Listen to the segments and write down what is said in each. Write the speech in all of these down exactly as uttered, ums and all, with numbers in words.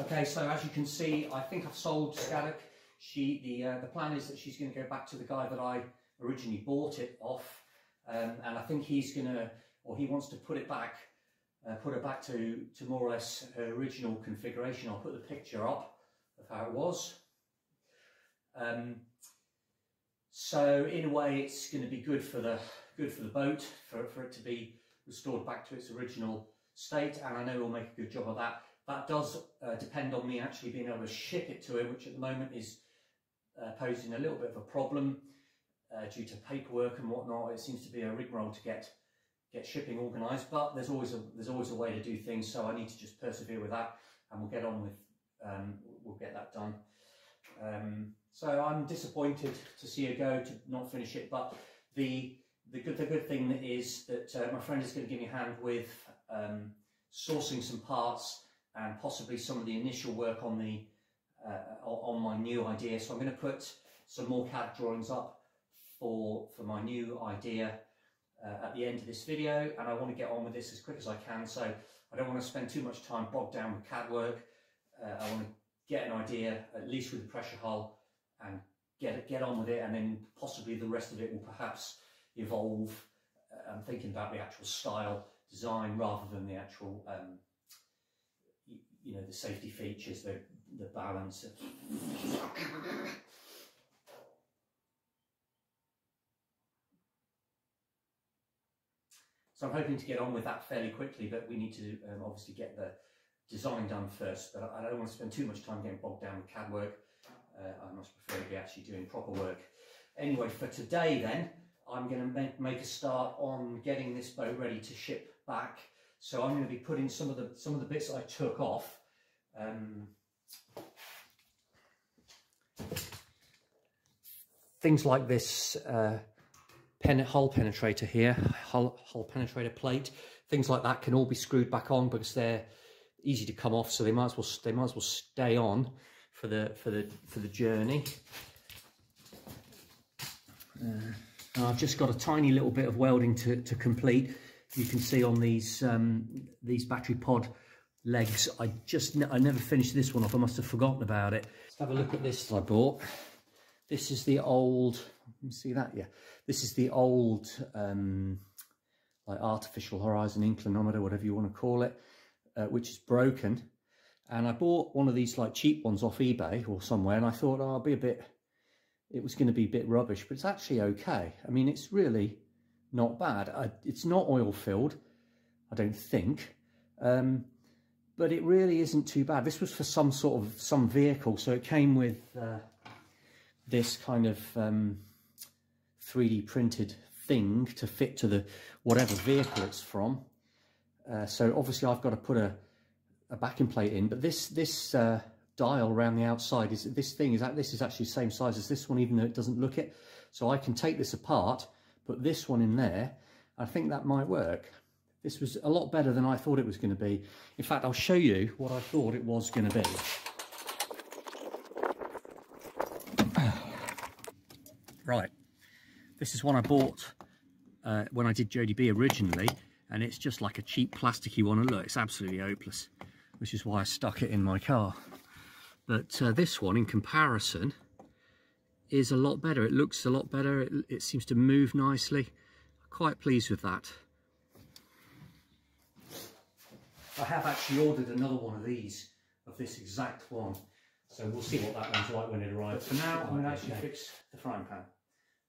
Okay, so as you can see, I think I've sold Skadoc. She, the, uh, the plan is that she's going to go back to the guy that I originally bought it off, um, and I think he's going to, or he wants to put it back, uh, put her back to, to more or less her original configuration. I'll put the picture up of how it was. Um, so in a way, it's going to be good for the good for the boat, for, for it to be restored back to its original state, and I know we'll make a good job of that. That does uh, depend on me actually being able to ship it to him, which at the moment is uh, posing a little bit of a problem uh, due to paperwork and whatnot. It seems to be a rigmarole to get get shipping organised, but there's always a there's always a way to do things. So I need to just persevere with that, and we'll get on with um, we'll get that done. Um, so I'm disappointed to see her go, to not finish it, but the the good the good thing is that uh, my friend is going to give me a hand with um, sourcing some parts, and possibly some of the initial work on the uh, on my new idea. So I'm going to put some more C A D drawings up for for my new idea uh, at the end of this video, and I want to get on with this as quick as I can. So I don't want to spend too much time bogged down with C A D work. Uh, I want to get an idea, at least with the pressure hull, and get get on with it, and then possibly the rest of it will perhaps evolve. Uh, I'm thinking about the actual style design rather than the actual. Um, you know, the safety features, the, the balance. So I'm hoping to get on with that fairly quickly, but we need to um, obviously get the design done first. But I don't want to spend too much time getting bogged down with C A D work. Uh, I much prefer to be actually doing proper work. Anyway, for today then, I'm going to make a start on getting this boat ready to ship back. So I'm going to be putting some of the some of the bits I took off. Um, things like this uh, pen, hull penetrator here, hull, hull penetrator plate, things like that can all be screwed back on because they're easy to come off. So they might as well they might as well stay on for the for the for the journey. Uh, I've just got a tiny little bit of welding to to complete. You can see on these um, these battery pod legs, I just I never finished this one off. I must have forgotten about it. Let's have a look at this that I bought. This is the old. Can you see that? Yeah, this is the old um, like artificial horizon inclinometer, whatever you want to call it, uh, which is broken. And I bought one of these like cheap ones off eBay or somewhere, and I thought, oh, I'll be a bit. It was going to be a bit rubbish, but it's actually okay. I mean, it's really. Not bad. I, it's not oil filled, I don't think, um, but it really isn't too bad. This was for some sort of some vehicle, so it came with uh, this kind of um, three D printed thing to fit to the whatever vehicle it's from. Uh, so obviously I've got to put a, a backing plate in, but this this uh, dial around the outside is this thing is that this is actually the same size as this one, even though it doesn't look it. So I can take this apart. Put this one in there, I think that might work. This was a lot better than I thought it was going to be. In fact, I'll show you what I thought it was going to be. Right, this is one I bought uh, when I did Jody B originally, and it's just like a cheap plasticky one. And look, it's absolutely hopeless, which is why I stuck it in my car. But uh, this one, in comparison, is a lot better. It looks a lot better. It, it seems to move nicely. Quite pleased with that. I have actually ordered another one of these, of this exact one. So we'll see what that one's like when it arrives. But for now, I'm going to actually fix the frying pan,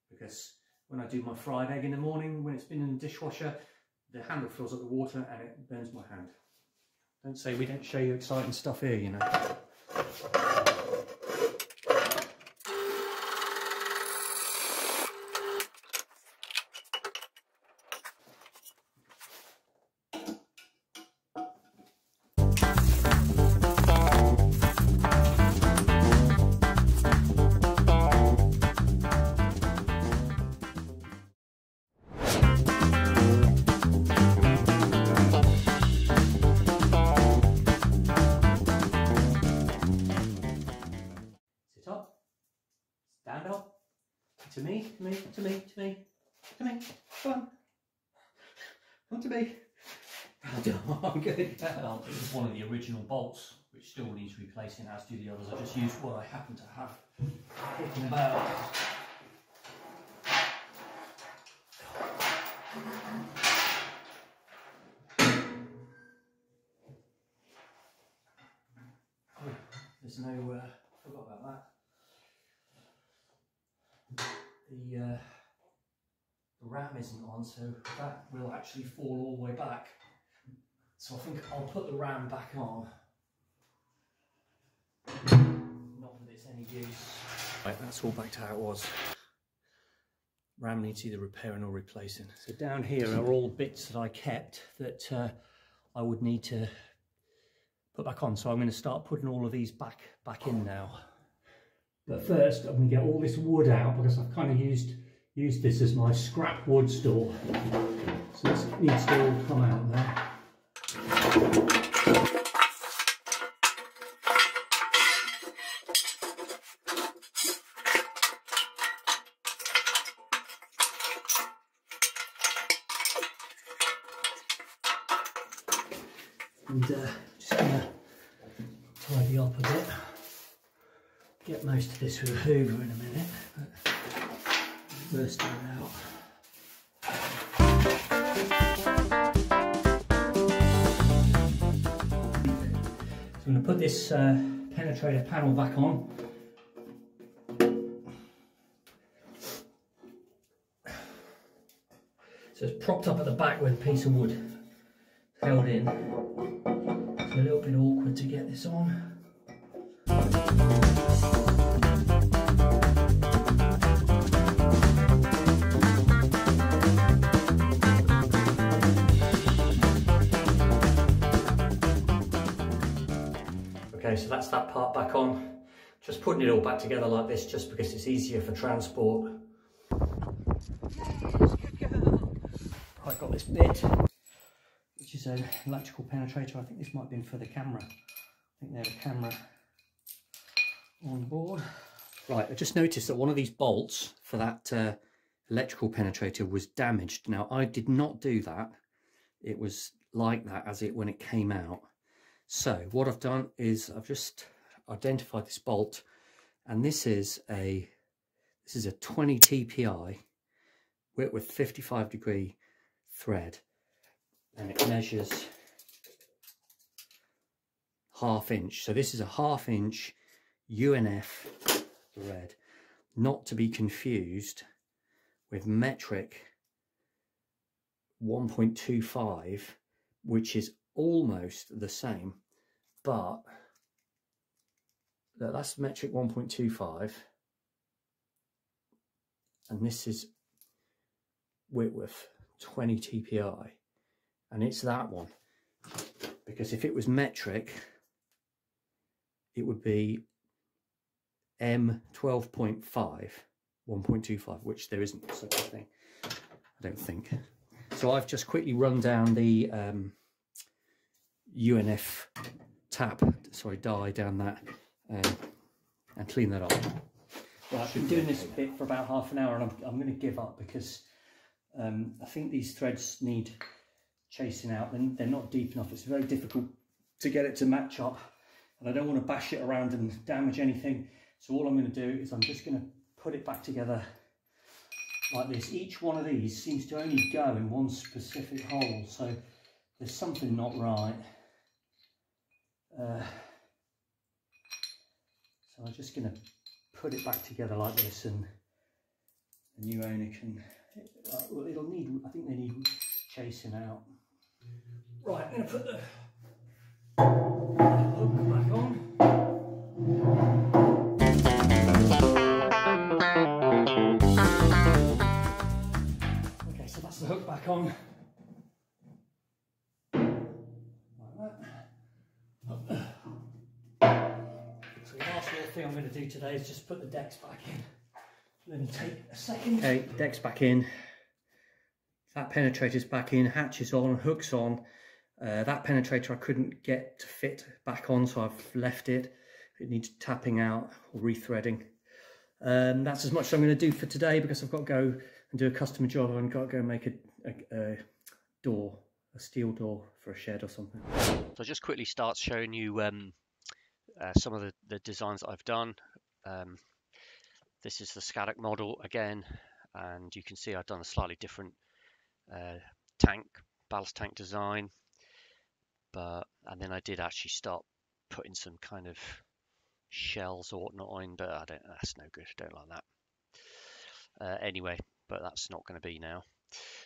because when I do my fried egg in the morning, when it's been in the dishwasher, the handle fills up the water and it burns my hand. Don't say we don't show you exciting stuff here, you know. Bye. To me, to me, to me, to me, to me. Come on. Come to me. I'm good. Well, it was one of the original bolts, which still needs replacing, as do the others. I just used what I happen to have kicking about. Oh, there's no, uh, forgot about that. The, uh, the RAM isn't on, so that will actually fall all the way back. So I think I'll put the RAM back on. Not that it's any use. Right, that's all back to how it was. RAM needs either repairing or replacing. So down here are all bits that I kept that uh, I would need to put back on. So I'm going to start putting all of these back back in now. But first, I'm going to get all this wood out because I've kind of used used this as my scrap wood store. So this needs to all come out there. And uh, just going to tidy up a bit. Get most of this with a hoover in a minute, but first do it out. So I'm going to put this uh, penetrator panel back on. So it's propped up at the back with a piece of wood held in. It's a little bit awkward to get this on. Okay, so that's that part back on. Just putting it all back together like this just because it's easier for transport. I've got this bit, which is an electrical penetrator. I think this might have been for the camera. I think they have a camera on board. Right, I just noticed that one of these bolts for that uh, electrical penetrator was damaged. Now, I did not do that. It was like that as it when it came out. So what I've done is I've just identified this bolt, and this is a this is a twenty T P I with, with fifty-five degree thread, and it measures half inch. So this is a half inch U N F thread, not to be confused with metric one point two five, which is almost the same, but that's metric one point two five, and this is Whitworth twenty T P I, and it's that one, because if it was metric it would be M twelve point five, one point two five, which there isn't such a thing, I don't think. So I've just quickly run down the um, U N F tap, sorry, die down that um, and clean that up. Well, I've been doing this bit for about half an hour, and I'm, I'm going to give up because um, I think these threads need chasing out, and they're not deep enough. It's very difficult to get it to match up, and I don't want to bash it around and damage anything. So all I'm going to do is I'm just going to put it back together like this. Each one of these seems to only go in one specific hole, so there's something not right. Uh, so I'm just going to put it back together like this, and the new owner can, it, uh, well, it'll need, I think they need chasing out. Right, I'm going to put the hook back on. Okay, so that's the hook back on. I'm going to do today is just put the decks back in. Let me take a second. Okay, decks back in, that penetrator's back in, hatches on, hooks on. Uh, that penetrator I couldn't get to fit back on, so I've left it. It needs tapping out or rethreading. Um, that's as much as I'm going to do for today, because I've got to go and do a customer job and got to go and make a, a, a door, a steel door for a shed or something. So I'll just quickly start showing you um, uh, some of the, the designs that I've done. Um, this is the Skadoc model again, and you can see I've done a slightly different uh, tank, ballast tank design. But, and then I did actually start putting some kind of shells or whatnot on, but I don't, that's no good, I don't like that. Uh, anyway, but that's not going to be now.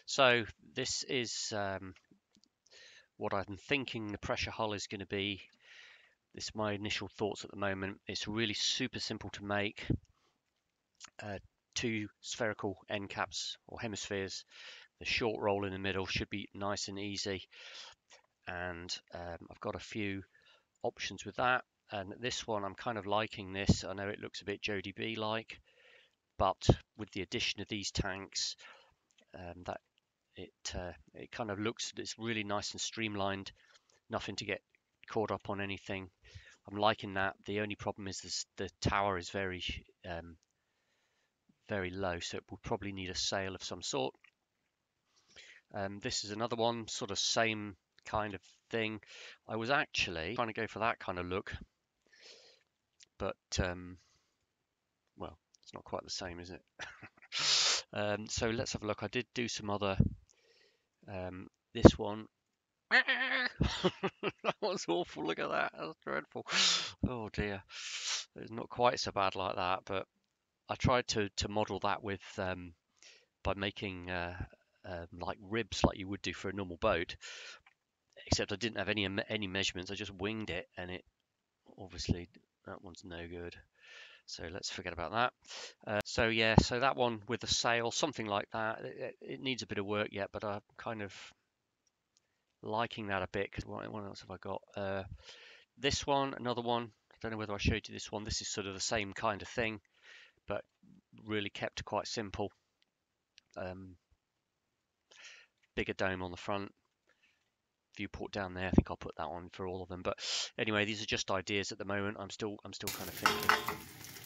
So this is um, what I'm thinking the pressure hull is going to be. This is my initial thoughts at the moment. It's really super simple to make. Uh, two spherical end caps or hemispheres. The short roll in the middle should be nice and easy. And um, I've got a few options with that. And this one, I'm kind of liking this. I know it looks a bit Jody B like, but with the addition of these tanks, um, that it uh, it kind of looks, it's really nice and streamlined. Nothing to get caught up on anything. I'm liking that. The only problem is this, the tower is very um, very low, so it will probably need a sail of some sort. Um, this is another one, sort of same kind of thing. I was actually trying to go for that kind of look, but um, well, it's not quite the same, is it? um, so let's have a look. I did do some other. Um, this one. That was awful. Look at that. That was dreadful. Oh dear. It's not quite so bad like that, but I tried to to model that with um, by making uh, uh, like ribs, like you would do for a normal boat. Except I didn't have any any measurements. I just winged it, and it obviously that one's no good. So let's forget about that. Uh, so yeah, so that one with the sail, something like that. It, it needs a bit of work yet, but I'm kind of liking that a bit. Because what, what else have I got? Uh, this one, another one. I don't know whether I showed you this one. This is sort of the same kind of thing, but really kept quite simple. Um, bigger dome on the front. Viewport down there. I think I'll put that on for all of them. But anyway, these are just ideas at the moment. I'm still, I'm still kind of thinking.